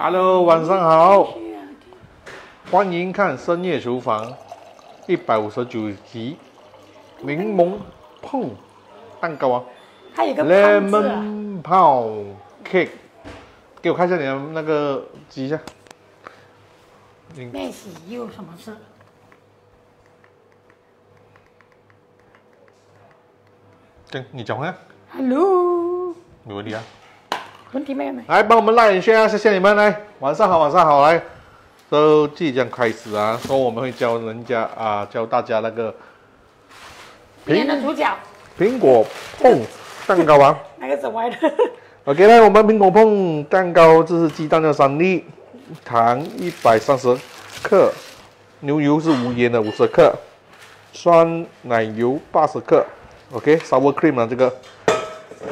Hello， 晚上好，欢迎看《深夜厨房》159集，柠檬碰蛋糕啊，还有个 Lemon Pound Cake， 给我看一下你的那个集一下。练习有什么事？对，你讲话。Hello。没问题啊。 问题没有没？来帮我们like一下，谢谢你们！来，晚上好，晚上好！来，都即将开始啊，说我们会教人家啊，教大家那个苹果碰蛋糕啊，那个整歪的。OK， 来，我们苹果碰蛋糕，这是鸡蛋要3粒，糖130克，牛油是无盐的50克，酸奶油80克。OK，sour cream 啊这个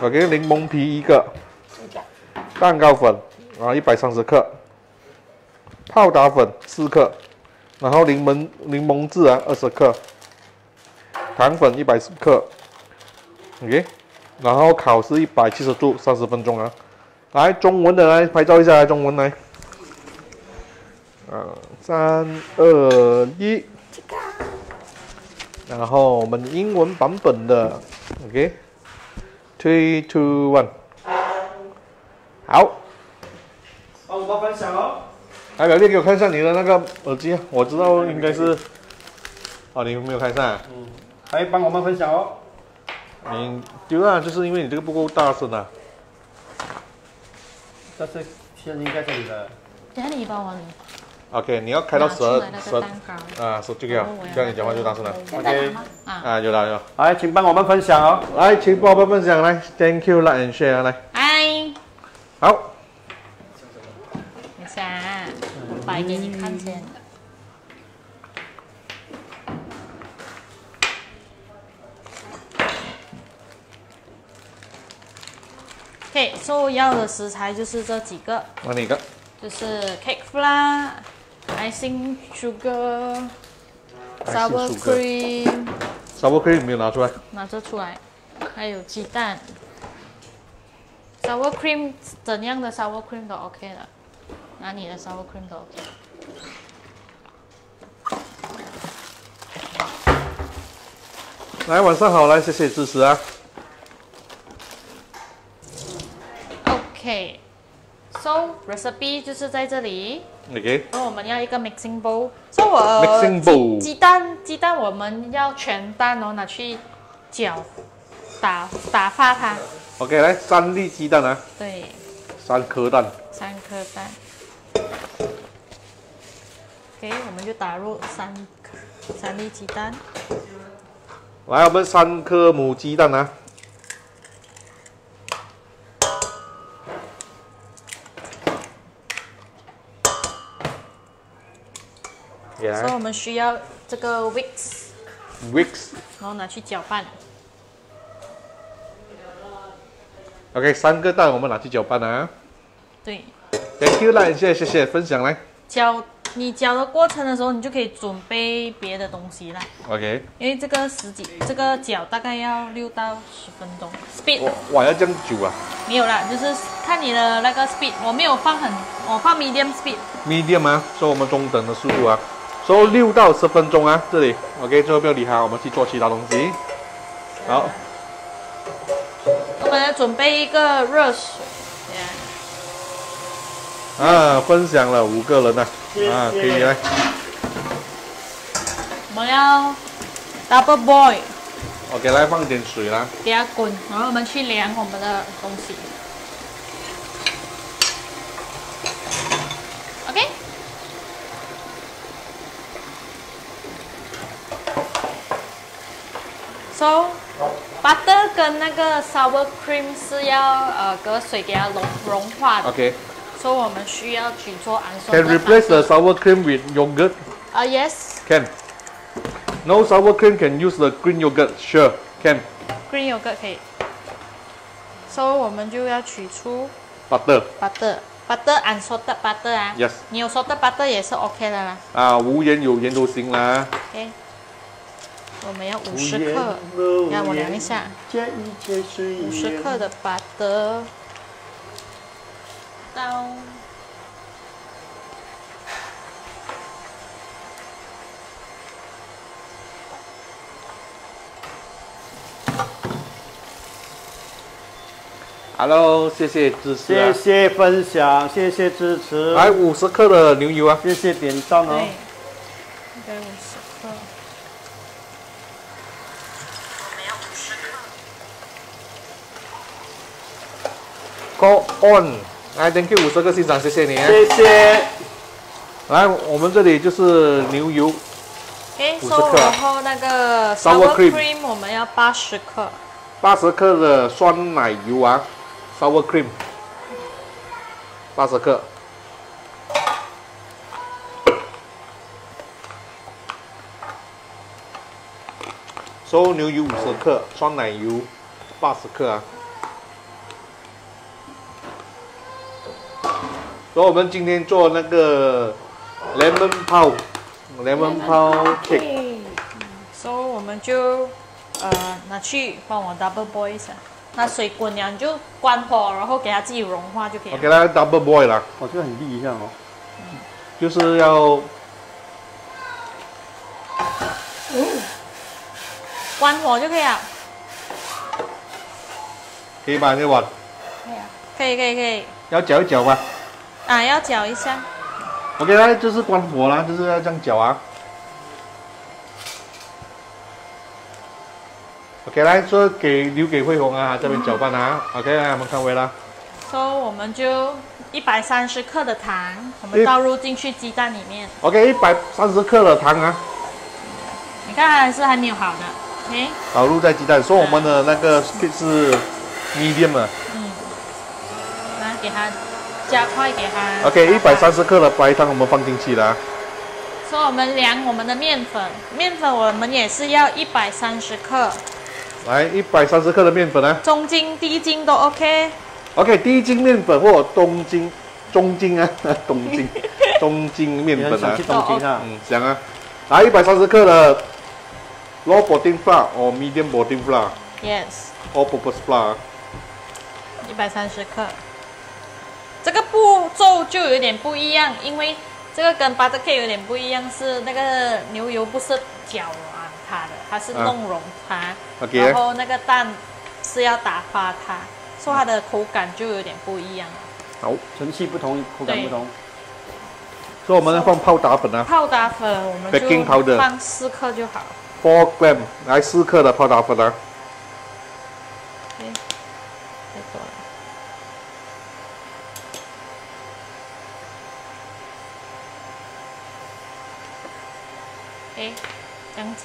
，OK， 柠檬皮1个。 蛋糕粉啊，130克，泡打粉4克，然后柠檬汁啊20克，糖粉110克 ，OK， 然后烤是170度30分钟啊。来，中文的来拍照一下，来中文来，3、2、1，然后我们英文版本的 ，OK，3、2、1。 好，帮我分享哦。来，表弟，给我看一下你的那个耳机，我知道应该是，哦，你没有开上、啊。嗯。来，帮我们分享哦。你丢了，就是因为你这个不够大声啊。这是声音在这里的。在你帮我。OK， 你要开到12啊，12就要，这样你讲话就大声了。OK。啊，有了有了。来，请帮我们分享哦。来，请帮我们分享来 ，Thank you， like and share， 来。嗨。 好，等下，我摆给你看先。OK， 所要的食材就是这几个。哪个？就是 cake flour、icing sugar、sour cream。sour cream 没有拿出来。拿着出来，还有鸡蛋。 sour cream 怎样的 sour cream 都 OK 了，拿你的 sour cream 都 OK。来，晚上好，来，谢谢支持啊。OK，so recipe 就是在这里。OK。然后我们要一个 mixing bowl， 所以我鸡蛋我们要全蛋哦，拿去搅，打发它。 OK， 来3粒鸡蛋啊！对，3颗蛋。3颗蛋。OK， 我们就打入三粒鸡蛋。来，我们3颗母鸡蛋啊！所以、so, 我们需要这个 Wix， 然后拿去搅拌。 OK， 3个蛋我们拿去搅拌啊。对。Thank you， 来，谢谢分享来。你搅的过程的时候，你就可以准备别的东西啦。OK。因为这个搅大概要6到10分钟。Speed。哇，要这样久啊？没有啦，就是看你的那个 speed， 我没有放很，我放 medium speed。medium 啊，所以我们中等的速度啊，所以6到10分钟啊，这里 OK， 最后不要理它，我们去做其他东西。好。 我们要准备一个热水。啊，分享了5个人啊，啊，可以来。我们要 double boil。OK， 来放点水啦。给它滚，然后我们去量我们的东西。OK。So。 butter 跟那个 sour cream 是要隔水给它融化的。OK。所以我们需要去做氨酸。Can replace the sour cream with yogurt? Yes. Can. No sour cream can use the green yogurt. Sure, can. Green yogurt 可以。所以我们就要取出 butter。butter unsalted butter 啊。Yes. 你有 salted butter 也是 OK 的啦。啊，无盐有盐都行啦。OK。 我们要50克，让我量一下，50克的butter到 Hello， 谢谢支持、啊，谢谢分享，谢谢支持。来50克的牛油啊，谢谢点赞哦。150克。我们要50克。Go on， 来 ，thank you 50克欣赏，谢谢你、啊。谢谢。来，我们这里就是牛油。哎，收了后那个 sour cream 我们要80克。80克的酸奶油啊。 Sour cream， 80克。So 牛油50克，酸奶油80克啊。所以我们今天做那个 Lemon Pound Cake。So 我们就拿去帮我 double boil 一下。 那水滚凉就关火，然后给它自己融化就可以了。我给它 double boil 啦，我就很立一下哦，就是要关火就可以了。可以吧，这碗？可以啊，可以。要搅一搅吧。啊，要搅一下。我给它就是关火啦，就是要这样搅啊。 OK， 来说留给慧红啊，这边搅拌啊。OK， 来我们看回啦。So 我们就130克的糖，我们倒入进去鸡蛋里面。OK， 130克的糖啊。你看还没有好的。OK。倒入在鸡蛋，说我们的那个是 medium 的。嗯。来给它加快，给它。OK， 130克的白糖我们放进去啦。 所以我们量我们的面粉，面粉我们也是要130克。来，130克的面粉啊，中筋、低筋都 OK。OK， 低筋面粉或中筋啊，中筋面粉啊，中筋啊，嗯，想啊。来，130克的 low protein flour or medium protein flour。Yes。All-purpose flour。130克。这个步骤就有点不一样，因为。 这个跟 butter cake 有点不一样，是那个牛油不是搅软它的，它是弄融它，然后那个蛋是要打发它，所以它的口感就有点不一样。好，成器不同，口感不同。所以我们要放泡打粉啊。泡打粉我们就放4克就好。4 gram， 来4克的泡打粉啊。Okay， 太多了。 OK， 这样子。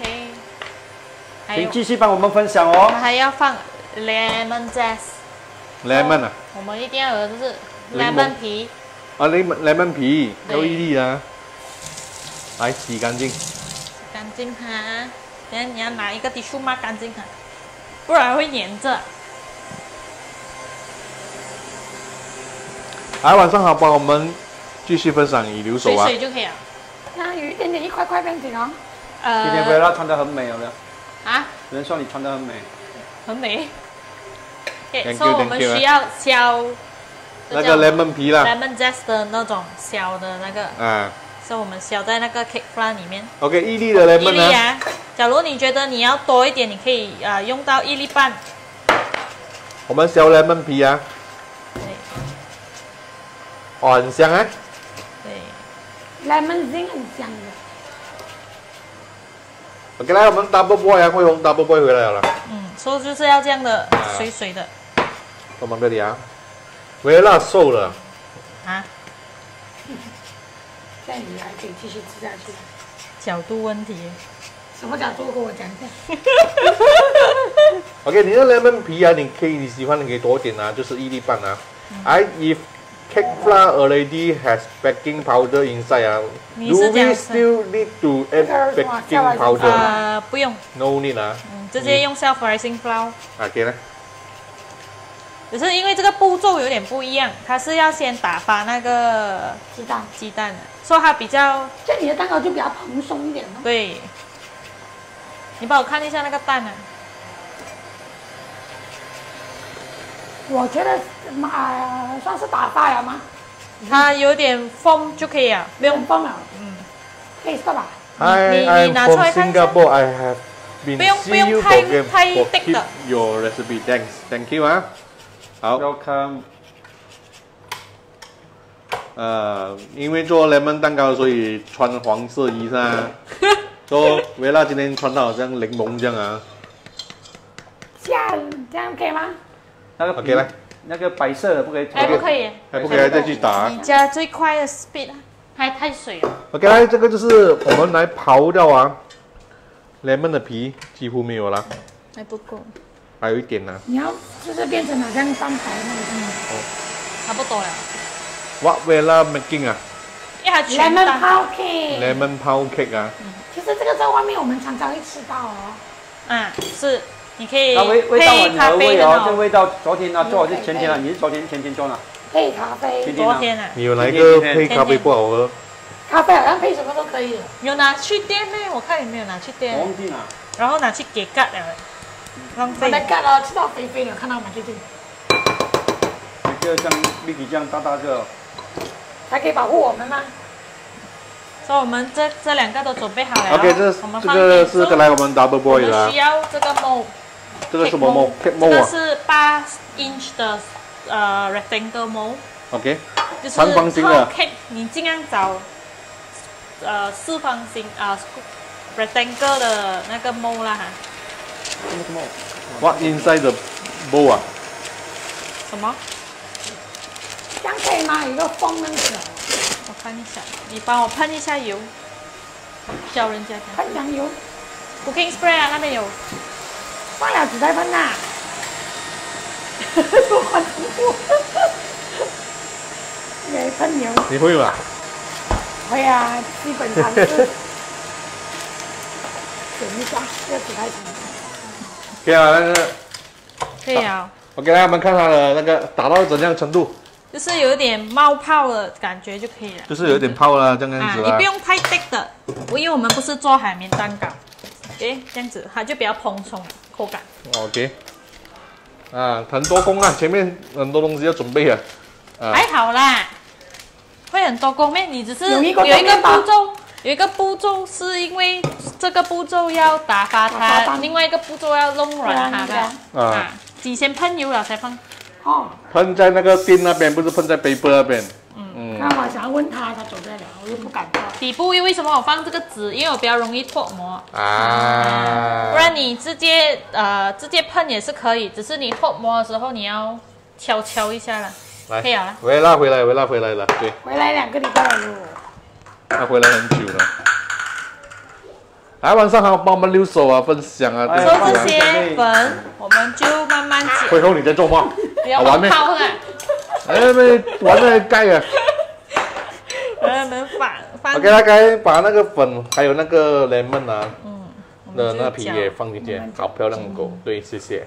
OK， 请继续帮我们分享哦。我们还要放 lemon zest。lemon 啊？我们一定要有就是 lemon 皮。啊 ，lemon 皮要一粒啊。来洗干净。洗干净哈，等下你要拿一个tissue抹干净哈，不然会粘着。来，晚上好，帮我们继续分享，你留守啊。水就可以了。 那有一点点一块块变形哦。今天回来穿得很美，有没有？啊？有人说你穿得很美。很美。所以我们需要削那个 lemon 皮啦 ，lemon zest 的那种削的那个。啊。所以我们削在那个 cake flour 里面。OK， 1粒的 lemon 呢？1粒啊。假如你觉得你要多一点，你可以用到1.5粒。我们削 lemon 皮啊。对。哦，很香啊。 lemon zing 很香的。OK， 来我们 double boil 啊，慧红 double boil 回来了。嗯，所以就是要这样的，水的。我们这里啊，微辣瘦了。啊？在你还可以继续吃下去。角度问题。什么角度？跟我讲一下。OK， 你的 lemon 皮啊，你喜欢你可以多点啊，就是1.5粒啊。哎，if cake flour already has baking powder inside 啊。Do we still need to add baking powder？ 不用。No need 啊。嗯，直接用 self-rising flour。啊，给呢？只是因为这个步骤有点不一样，它是要先打发那个鸡蛋的，所以它比较。这里的蛋糕就比较蓬松一点嘛。对。你帮我看一下那个蛋啊。我觉得。 算是打发了吗？它有点风就可以了，不用风了。嗯，可以是吧？你拿出来看一下。I have 不用太 thick 的。Your recipe, thank you 啊。好 ，Welcome。因为做 lemon 蛋糕，所以穿黄色衣裳啊。说维拉今天穿到好像柠檬这样啊。这样可以吗？那个 OK 来，那个白色的不可以。还不可以。还不可以再去打。你加最快的 speed。 还太水了。OK， 来，这个就是我们来刨掉啊 ，lemon 的皮几乎没有了，还不够，还有一点呢。你要就是变成好像蛋白那种。哦，差不多了。What we are making 啊 ？Lemon Pound Cake。Lemon Pound Cake 啊。其实这个在外面我们常常会吃到哦。啊，是，你可以配咖啡的哦。这味道昨天啊做好，是前天啊，你是昨天前天做的。 配咖啡，昨天啊，你有哪一个配咖啡不好喝？咖啡好像配什么都可以。有拿去店呢，我看有没有拿去店。忘记拿。然后拿去给割了，浪费。我来割了，吃到肥肥了，看到吗？最近。这个像米奇酱大大个，还可以保护我们吗？所以我们这两个都准备好了。OK， 这个是刚才我们 double boil 的。需要这个 mold。这个什么 mold？ 这个是8 inch 的。 rectangle mold， OK， 就是长方形的。cake 你尽量找四方形啊 rectangle 的那个 mold 啦哈。What inside the bowl 啊？什么？这样可以吗？一个风那个。我看一下，你帮我喷一下油，教人家讲。喷羊油 ，cooking spray 啊，那边有。放了纸袋喷呐。 都换衣服，也喷油。你会吗？会啊，基本上是。点一下，要煮开始。可以啊，那个。可以啊。我给他们看它的那个打到怎样程度。就是有点冒泡的感觉就可以了。就是有点泡了，这样子啊。你不用太 thick 的，因为我们不是做海绵蛋糕，诶，这样子它就比较蓬松，口感。OK。 啊，很多工啊，前面很多东西要准备啊。还好啦，会很多工咩？你只是有一个步骤，是因为这个步骤要打发它，另外一个步骤要弄软它的。啊，你先喷油了才放。哦。喷在那个边那边，不是喷在杯杯那边。嗯。那我想要问他，他走不了，我又不敢做。底部因为什么我放这个纸？因为我比较容易脱模。啊。 不然你直接喷也是可以，只是你脱模的时候你要敲一下啦。来，可以了。回来了，对。回来2个礼拜了。他回来很久了。来，晚上还要帮我们溜手啊，分享啊。收这些粉，我们就慢慢剪。回头你再做吗？不要玩泡啊！哎，没玩那盖啊！哎，没反。OK， 大概把那个粉还有那个 lemon 啊。 的那皮也放进去，好漂亮的狗，对，谢谢。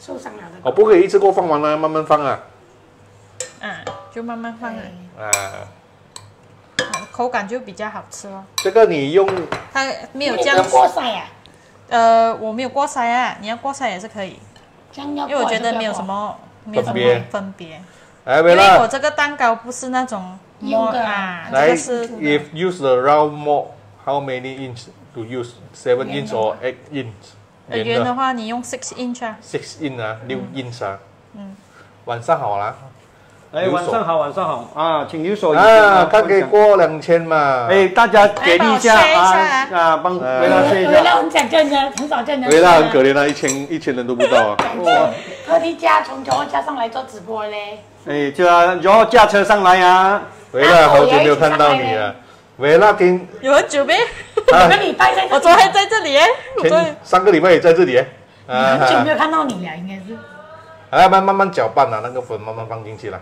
受伤了的。我不可以一次过放完了，慢慢放啊。啊，就慢慢放啊。啊。口感就比较好吃哦。这个你用。它没有酱。过筛啊？我没有过筛啊，你要过筛也是可以。因为我觉得没有什么分别。因为我这个蛋糕不是那种模啊，这个是。If use the round mold. How many inch to use? 7 inch or 8 inch? 圆的话，你用6 inch 啊。6 inch 啊，6 inch 啊。嗯。晚上好啦。哎，晚上好啊！请留守。啊，他给过2000嘛。哎，大家给力一下啊！啊，帮维拉说一下。维拉很讲究的，很少见的。维拉很可怜啊，1000人都不到啊。特地从加上来做直播嘞。哎，就啊，然后驾车上来啊。维拉好久没有看到你了。 喂，那天有很久没，2个礼拜在，我昨天在这里哎，前3个礼拜也在这里哎，很久没有看到你了，应该是。来，慢慢搅拌啊，那个粉慢慢放进去啦。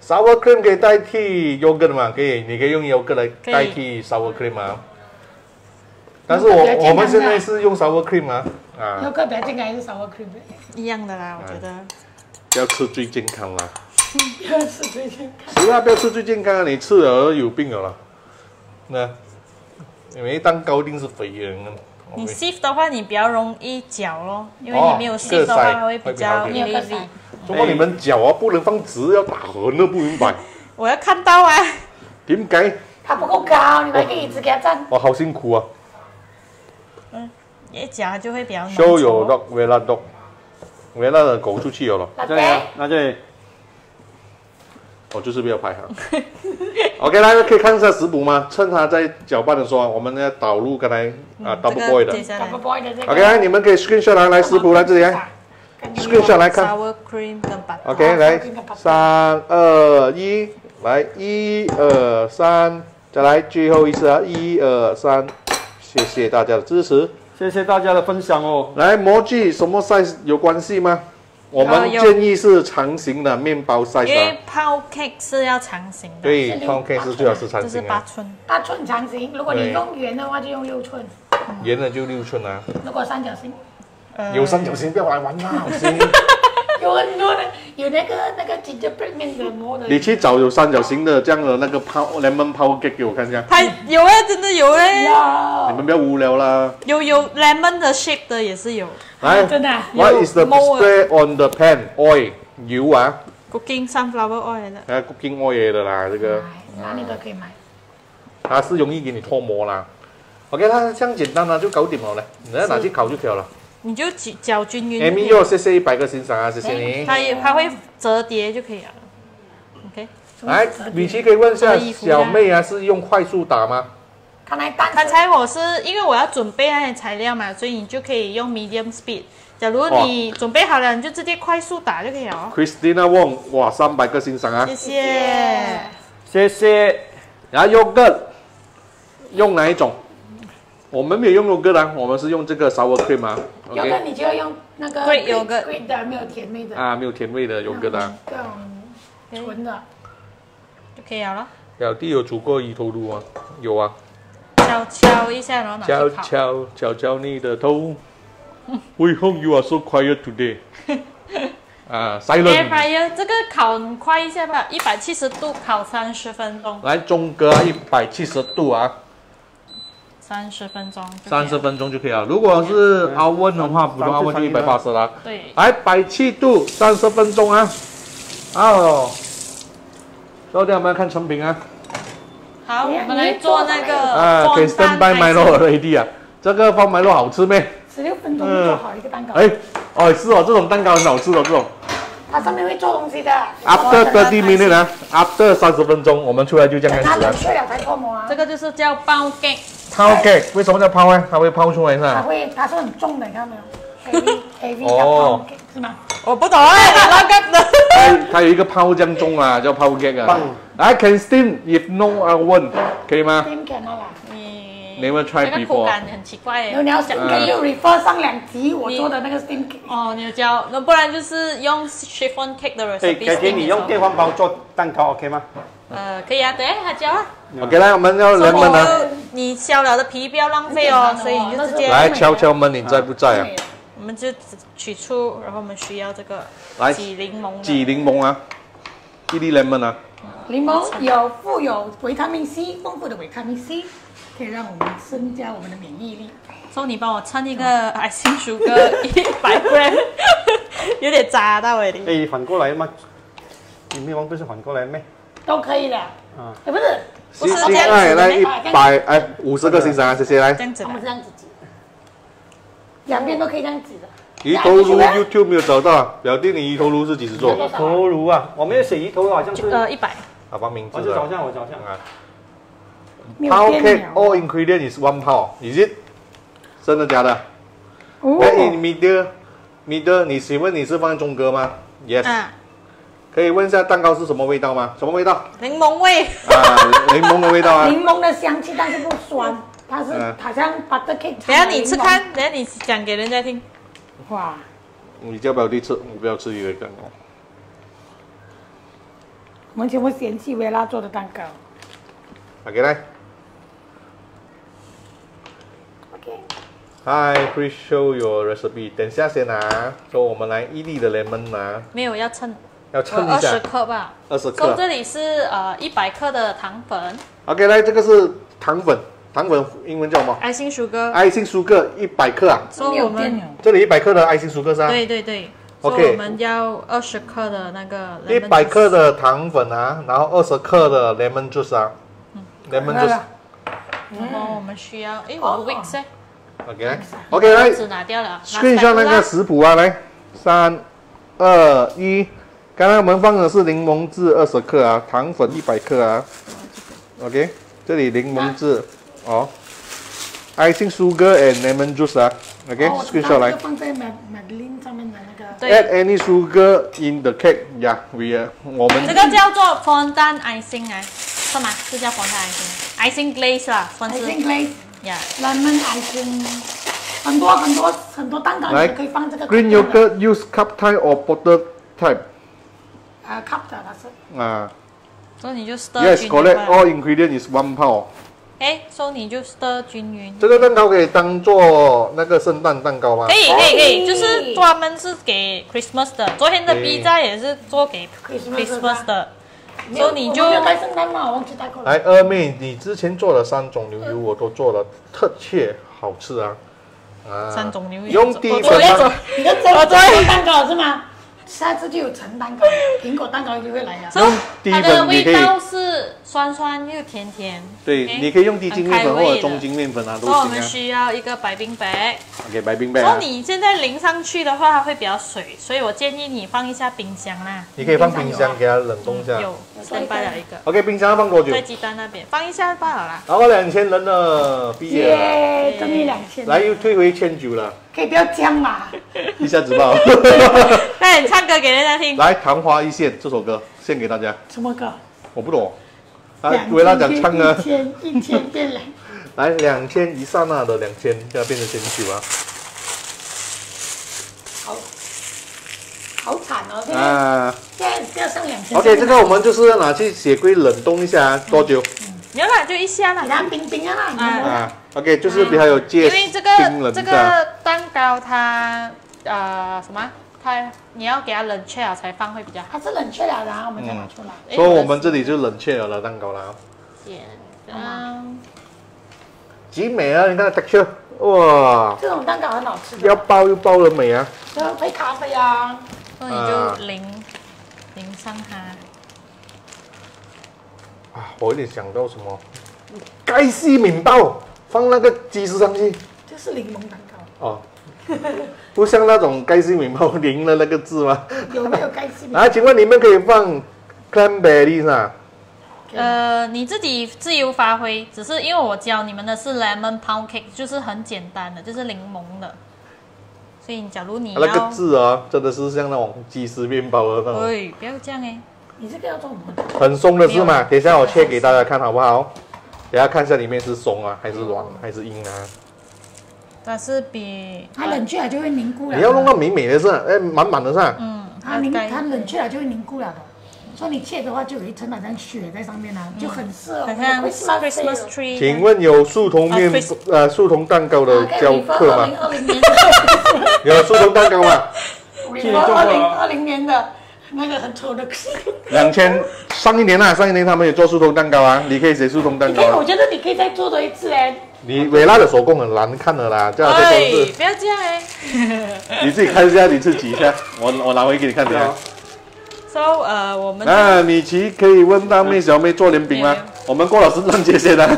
sour cream 可以代替 yogurt 嘛？可以，你可以用 yogurt 来代替 sour cream 嘛。但是我们现在是用 sour cream 嘛，啊。yogurt 比较健康还是 sour cream 一样的啦，我觉得。要吃最健康啦。 不要吃最健康。是啊，不要吃最健康，你吃了有病了啦。那因为蛋糕一定是肥的。你 sieve 的话，你比较容易搅咯，因为你没有 sieve 的话，它会比较没有力。如果你们搅啊，不能放直，要打横的，不明白。我要看到啊。点解？它不够高，你买个椅子给它站。哇，好辛苦啊！嗯，一夹就会比较难。修有 dog， 维拉 dog， 维拉的狗出去有了。那这里，那这里，我就是没有拍好。OK， 大家可以看一下食谱吗？趁它在搅拌的时候，我们要导入刚才double boil 的。double boil 的这个。OK， 你们可以 screenshot 来食谱来这里来。 screen 下来看 ，sour cream 跟 butter。OK， 来，3、2、1，来，1、2、3，再来最后一次啊，1、2、3，谢谢大家的支持，谢谢大家的分享哦。来，模具什么 size 有关系吗？我们建议是长形的面包 size， 因为 pound cake 是要长形的，对 ，pound cake 是最好是长形，这是8寸，8寸长形。如果你用圆的话，就用6寸，圆的就6寸啊。如果三角形。 有三角形不要来玩啦，好心。有很多的，有那个 gingerbread 面的模的。你去找有三角形的这样的那个lemon pound cake 给我看一下。它有哎，真的有哎。你们不要无聊啦。有 lemon 的 shape 的也是有。来，真的。What is the display on the pan? Oil 油啊。Cooking sunflower oil 的。哎 ，cooking oil 的啦，这个。哪里都可以买。它是容易给你脱模啦。OK， 它这样简单啦，就搞定了嘞，你再拿去烤就可以了。 你就搅均匀。Amy 又谢谢100个欣赏啊，谢谢你。它会折叠就可以了。OK。来，米奇可以问一下小妹啊，是用快速打吗？刚才我是因为我要准备那些材料嘛，所以你就可以用 medium speed。假如你准备好了，你就直接快速打就可以了。Christina Wong， 哇，300个欣赏啊！谢谢，谢谢。然后yogurt用哪一种？ 我们没有用yogurt啊，我们是用这个 sour cream 啊。yogurt你就要用那个 yogurt 的，没有甜味的。啊，没有甜味的yogurt啊。这种纯的就可以了。表弟有煮过鱼头卤啊？有啊。敲一下，然后拿去烤。敲你的头。We hope you are so quiet today。啊，silent。Air fryer 这个烤快一下吧，170度烤30分钟。来，中哥170度啊。 30分钟，30分钟就可以了。如果是oven的话，普通oven就180啦。对，来170度，30分钟啊。哦，稍等，我们看成品啊。好，我们来做那个。啊，给standby麦乐 ready 啊，这个放麦乐好吃没？16分钟做好一个蛋糕。哎，哦是哦，这种蛋糕很好吃哦，这种。它上面会做东西的。After 30 minutes 啊 ，After 30分钟，我们出来就这样开始了。它冷却了才脱模啊。这个就是叫包盖。 抛 cake 为什么叫抛呢？它会抛出来是吧？它是很重的，你看到没有 ？heavy 叫抛 cake 是吗？我不懂啊，那个它有一个抛这样重啊，叫抛 cake 啊。来 ，can steam if no oven 可以吗 ？Steam can 啦。Never try before。那个口感很奇怪。你要想可以 refer 上2集我做的那个 steam cake。哦，你教，那不然就是用 chiffon cake 的 recipe。改天你用电饭煲做蛋糕 OK 吗？ 可以啊，等一下他教啊。OK， 来，我们要人们呢。你削了的皮不要浪费哦，所以你就直接来敲敲门，你在不在啊？我们就取出，然后我们需要这个挤柠檬。挤柠檬啊，一粒 lemon 啊。柠檬有富有维他命 C， 丰富的维他命 C 可以让我们增加我们的免疫力。所以你帮我称一个爱心薯哥100g， 有点炸到哎。哎，反过来吗？你没忘不是反过来咩？ 都可以的，啊，不是，不是这样子的，50个欣赏啊，谢谢来，这样子，我们这样子挤，两边都可以这样挤的。鱼头炉 YouTube 没有找到，表弟你鱼头炉是几时做？鱼头炉啊，我没有写鱼头炉，好像是100。好吧，名字。我找一下啊。Pound cake all ingredients is 1 pound， is it？ 真的假的？哦。那你 middle， 你请问你是放中哥吗 ？Yes。 可以问一下蛋糕是什么味道吗？什么味道？柠檬味啊，柠檬的味道啊。柠檬的香气，但是不酸，它是好像 butter cake。等下你吃看，等下你讲给人家听。哇！你叫表弟吃，我不要吃一个蛋糕。我们全部嫌弃薇拉做的蛋糕。OK， 来。OK。Hi, please show your recipe。等下先拿，说我们来一粒的 lemon 拿。没有要称。 要称一下，20克吧。20克。这里是100克的糖粉。OK， 来，这个是糖粉，糖粉英文叫什么？爱心薯哥。爱心薯哥100克啊。所以我们这里100克的爱心薯哥是吧？对对对。OK， 所以我们要20克的那个。100克的糖粉啊，然后20克的 lemon juice 啊。嗯。lemon juice。然后我们需要，哎，我 mix 哎。OK 来 ，OK 来。纸拿掉了。screen shot 那个食谱啊，来，3、2、1。刚刚我们放的是柠檬汁20克啊，糖粉100克啊。OK， 这里柠檬汁哦 ，icing sugar and lemon juice 啊。OK，screen shot 来。放在Madeline上面的那个。对。Add any sugar in the cake， 呀，我们。这个叫做 fondant icing 啊。 是吗？这叫黄色 icing，icing glaze 啦，算是。icing glaze，lemon icing， 很多蛋糕也可以放这个。Green yogurt use cup type or bottle type？ 啊 ，cup 的它是。啊。所以你就 stir 均匀。Yes, correct. All ingredients is 1 pound. 哎，所以你就 stir 均匀。这个蛋糕可以当做那个圣诞蛋糕吗？可以，就是专门是给 Christmas 的。昨天的 pizza 也是做给 Christmas 的。 所以你就来二妹，你之前做了3种牛油，我都做了，特切好吃啊！啊，3种牛油，用低粉啊！我做蛋糕是吗？下次就有橙蛋糕、苹果蛋糕就会来了。用低粉，它的味道是酸酸又甜甜。对，你可以用低筋面粉或者中筋面粉啊，都行啊。那我们需要一个白冰袋。OK， 白冰袋。然后你现在淋上去的话，它会比较水，所以我建议你放一下冰箱啦。你可以放冰箱给它冷冻一下。有，先摆了一个。OK， 冰箱要放多久？在鸡蛋那边放一下罢了啦。然后2000人了，毕业了，终于2000。来，又退回1900了。 可以不要讲嘛，一下子吧。那你唱歌给人家听。来，《昙花一现》这首歌献给大家。什么歌？我不懂。来，维拉讲唱歌。1000变来。来，2000一刹那的2000，要变成1000啊。好惨哦，现在上2000。OK， 这个我们就是拿去雪柜冷冻一下，多久？你要不然就一下啦，它冰冰啊啦。啊 ，OK， 就是比较有结实。因为这个。 蛋糕它什么？它你要给它冷却了才放会比较好。它是冷却了，然后我们再拿出来。所以我们这里就冷却了的蛋糕啦。简单。极美啊！你看 texture， 哇！这种蛋糕很好吃的。要包又包的美啊。就配咖啡啊。所以你就淋上它。啊，我有点想到什么？该西敏道放那个鸡翅上去。这是柠檬蛋糕。 哦，不像那种盖西米包淋了那个字吗？有没有盖西米？啊，请问你们可以放 cranberry 吗？你自己自由发挥，只是因为我教你们的是 lemon pound cake， 就是很简单的，就是柠檬的。所以，假如你要那个字啊，真的是像那种鸡丝面包的那种。对，不要这样哎，你这个要做什么？很松的是吗？等一下我切给大家看好不好？等一下看一下里面是松啊，还是软，还是硬啊？ 但是它冷却了就会凝固了。你要弄到美美的是，哎，满满的是。嗯，它冷却了就会凝固了的。所以你切的话，就有一层好像雪在上面啦，就很适合。Christmas tree。请问有树童蛋糕的教课吗？有树童蛋糕吗？2020年的那个很丑的。上一年他们有做树童蛋糕啊，你可以写树童蛋糕。我觉得你可以再做多一次哎。 你维拉的手工很难看的啦，这样在控制。不要这样哎！你自己看一下，你自己一下，我拿回给你看的。So 我们米奇可以问大妹小妹做莲饼吗？我们过了圣诞节先啦，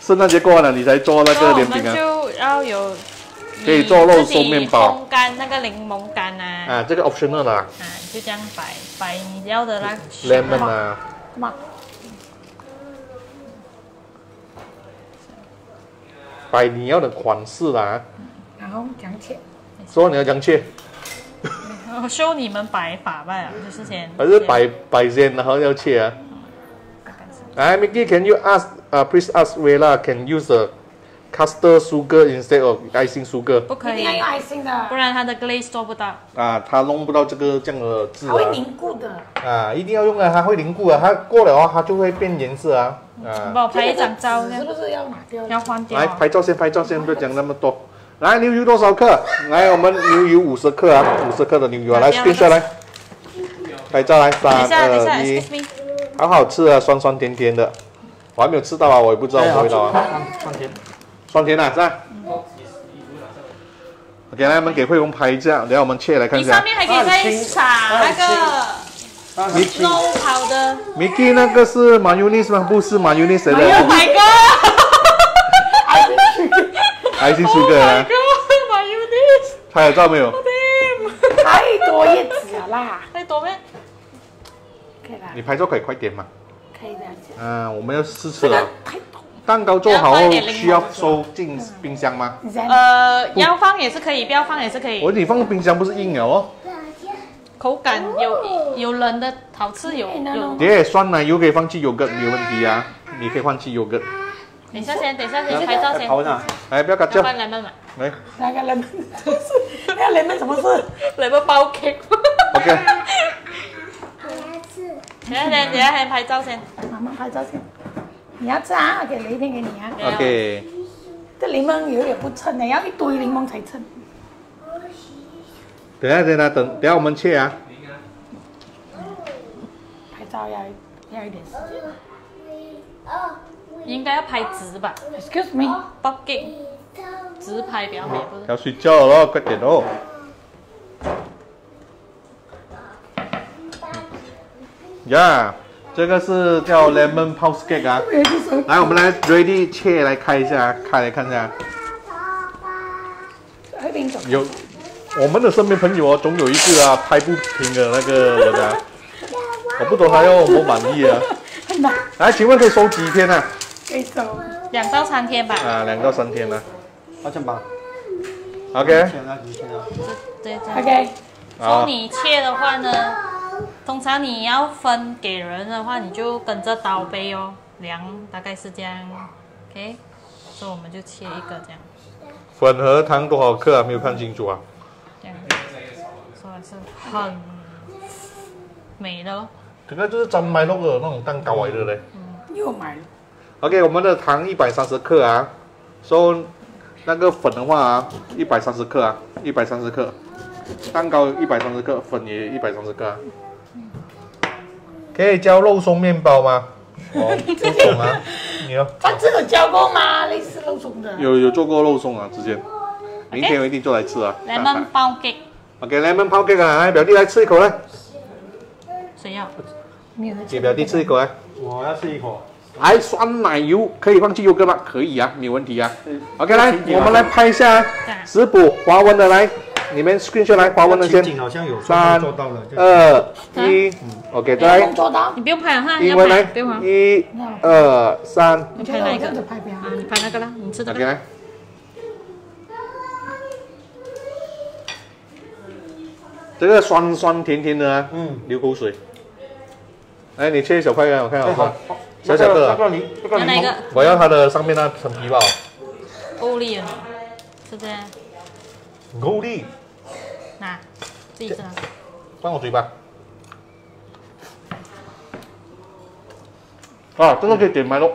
圣诞节过完了你才做那个莲饼啊。就要有可以做肉松面包，烘干那个柠檬干啊。啊，这个 optional 啦。啊，就这样摆你要的啦。Lemon 啊。 摆你要的款式啦，然后讲切，说你要讲切，我show你们摆法吧，就是先，还是摆先，然后要切啊。哎 ，Mickey， can you ask please ask Vela can use a caster sugar instead of icing sugar？ 不可以，要用 icing 的，不然它的 glaze 做不到。啊，它弄不到这个这样的字啊。它会凝固的。啊，一定要用啊，它会凝固啊，它过了啊，它就会变颜色啊。 帮我拍一张照，是不是要拿掉？要换掉。来拍照先，不要讲那么多。来牛油多少克？来我们牛油50克啊，50克的牛油啊，来变色来。拍照来，3、2、1。好好吃啊，酸酸甜甜的。我还没有吃到啊，我也不知道什么味道啊。酸甜啊，是吧 ？OK， 来我们给慧红拍一下，等下我们切来看一下。你上面还可以再撒那个。肉烤的。Mickey 那个是 mayonnaise 吗？不是 mayonnaise 的。Oh my god！ 爱心出个啊 ！mayonnaise。拍了照没有？太多叶子了啦！太多咩？可以啦。你拍照可以快点嘛？可以的。嗯，我们要试吃了。 蛋糕做好后需要收进冰箱吗？要放也是可以，不要放也是可以。我你放冰箱不是硬了哦？口感有冷的好吃，有。爹，酸奶油可以放去yogurt没有问题啊，你可以放去yogurt。等一下先，拍照先。好呢，来不要搞笑。来慢慢嘛。来。那个lemon，那个lemon什么事？lemon pound cake。OK。等一下先拍照先。慢慢拍照先。 你要吃啊？我给你一点给你啊。OK。这柠檬有点不称的，要一堆柠檬才称。等一下，我们切啊。拍照要一点时间。应该要拍直吧 ？Excuse me， 报警。直拍比较美，不是？要睡觉了，快点哦。呀。 这个是叫 Lemon Pound Cake 啊，来，我们来 ready 切来开一下，开来看一下。有我们的身边朋友哦，总有一个啊拍不平的那个人啊，我不懂他要我满意啊。来，请问可以收几天啊？可以收2到3天吧。啊，2到3天啊。8,800。OK。OK。说你切的话呢？ 通常你要分给人的话，你就跟着刀背哦，量大概是这样 ，OK， 所以我们就切一个这样。粉和糖多少克啊？没有看清楚啊。这样，所以是很美的哦。这个就是咱买那种蛋糕来的嘞。嗯，又买了。OK， 我们的糖130克啊，所以那个粉的话啊，130克啊，130克，蛋糕130克，粉也130克啊。 可以教肉松面包吗？哦，肉松啊，你哦。他这个教过吗？类似肉松的。有做过肉松啊，之前。明天我一定做来吃啊。Lemon Pound Cake。OK，Lemon Pound Cake 啊，来表弟来吃一口来。谁要？给表弟吃一口来。我要吃一口。来，酸奶油可以放去yogurt吗？可以啊，没有问题啊。OK， 来，我们来拍一下食谱，华文的来。 你们 screenshot 来华文的先，3、2、1 ，OK， 来，你不用拍哈，英文来，1、2、3，你拍哪一个？你拍那个啦，你吃的。OK， 来。这个酸酸甜甜的啊，嗯，流口水。哎，你切小块给我看好不好？小小个。要哪一个？我要它的上面那层皮吧。欧力，是不是？ 够力，拿，自己吃。放我嘴巴。啊，这个可以点麦肉。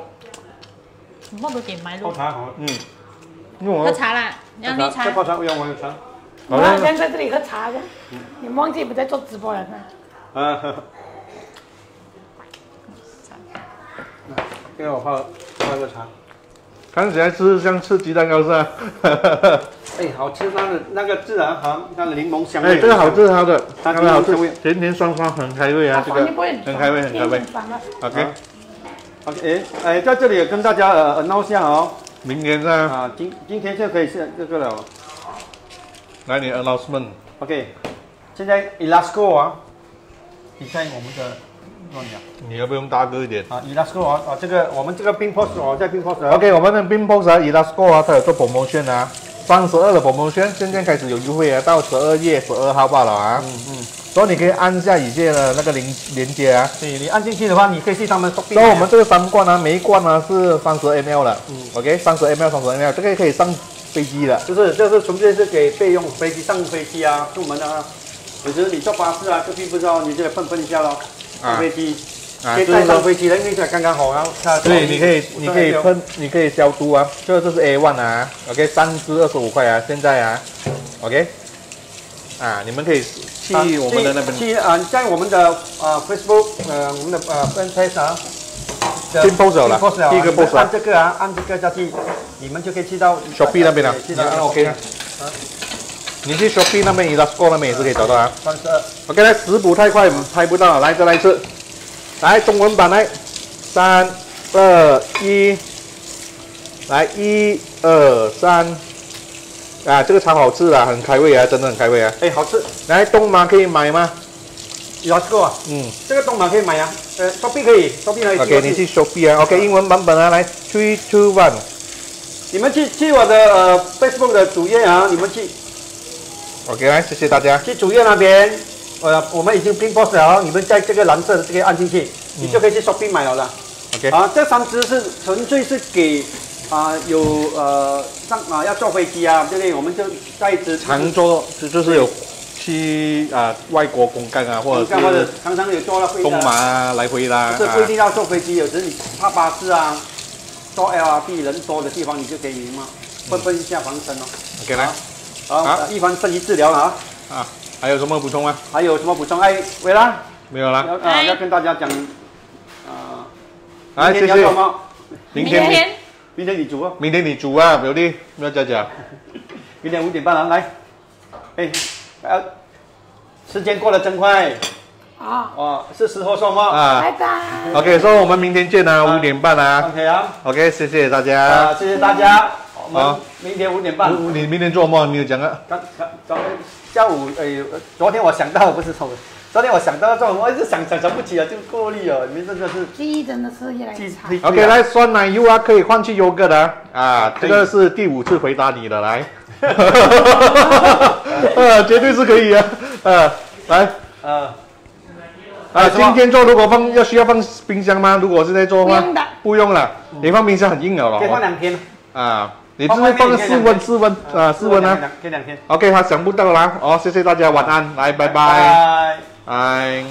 什么都点麦肉。泡茶好。嗯。喝茶啦，让你茶。泡茶，我要我有茶。我好像在这里喝茶的，你忘记不在做直播了吗？啊。给我泡个茶。 看起来是像吃鸡蛋糕是吧？哎，好吃它的那个自然糖，它的柠檬香味。哎，这个好吃它的，它好吃，甜甜酸酸，很开胃啊，这个很开胃，很开胃。OK， 哎，在这里也跟大家announce一下哦，明年呢啊，今天就可以吃这个了。来，你 announcement。OK， 现在 Elastico 啊，你看我们的。 你要不用大哥一点啊 ？Elastico 啊，这个我们这个 Bean Post 哦，在 Bean Post。OK， 我们的 Bean Post 啊 ，Elastico 啊，它有做 promotion 啊，32的 promotion， 现在开始有优惠啊，到12月12号罢了啊。所以你可以按下以下的那个连接啊。对，你按进去的话，你可以去他们。所以我们这个3罐啊，每一罐呢是30ml 的。OK， 30ml， 这个可以上飞机的，就是纯粹是给备用，飞机上飞机啊，出门啊，有时你坐巴士啊，这并不知道，你就碰一下咯。 飞机，可以带上飞机的，因为才刚刚好啊。对，你可以喷，你可以消毒啊。这是 A1 啊 ，OK， 3支25块啊，现在啊 ，OK， 啊，你们可以去我们的那边去啊，在我们的Facebook， 我们的Fanpage 啊，先 post 了，第一个 post 按这个啊，按这个下去，你们就可以去到Shopee 那边了。OK 啊。你去 Shopee 那边 Elastico 那边也是可以找到啊。OK， 来食谱太快拍不到，来再来一次，来中文版来，3、2、1， 来1、2、3，啊，这个超好吃啦，很开胃啊，真的很开胃啊。哎，好吃。来东马可以买吗？ Elastico 啊，嗯，这个东马可以买啊，Shopee 可以 ，Shopee 可以。OK， 你去 Shopee 啊 ，OK， 英文版本啊，来 3、2、1， 你们去我的Facebook 的主页啊，你们去。 OK， 来，谢谢大家。去主页那边，我们已经 pinpost 了，你们在这个蓝色的这个按进去，你就可以去 Shopee 买了啦。OK， 啊，这3只是纯粹是给有上要坐飞机啊，对不对？我们就带一只常坐，就是有。 去外国公干啊，或者是常常有坐了飞东马啊来回啦，这不一定要坐飞机，有时你搭巴士啊，坐 LRT 人多的地方你就可以嘛，分一下防身哦。OK 啦，好，预防胜于治疗了啊。啊，还有什么补充吗？还有什么补充？哎，喂啦，没有啦。要跟大家讲，来，谢谢。明天你煮哦。明天你煮啊，表弟，不要加加。明天5点半啊，来，哎。 时间过得真快啊！哦，是时候说话啊！拜拜。OK， 说我们明天见啊，5点半啊。OK 啊。OK， 谢谢大家。啊，谢谢大家。好，明天5点半。你明天做梦？你有讲啊？昨天下午，昨天我想到不是昨天我想到我一直想不起了，就过滤了。你们真的是记忆真的是越来越差。OK， 来酸奶油啊，可以换去优格的啊。这个是第5次回答你的来。 绝对是可以啊！来，今天做如果放需要放冰箱吗？如果是在做的话，不用了，你放冰箱很硬了咯。可以放2天。啊，你是不是放室温啊？可以2天。OK， 他想不到啦。哦，谢谢大家，晚安，来，拜拜。拜。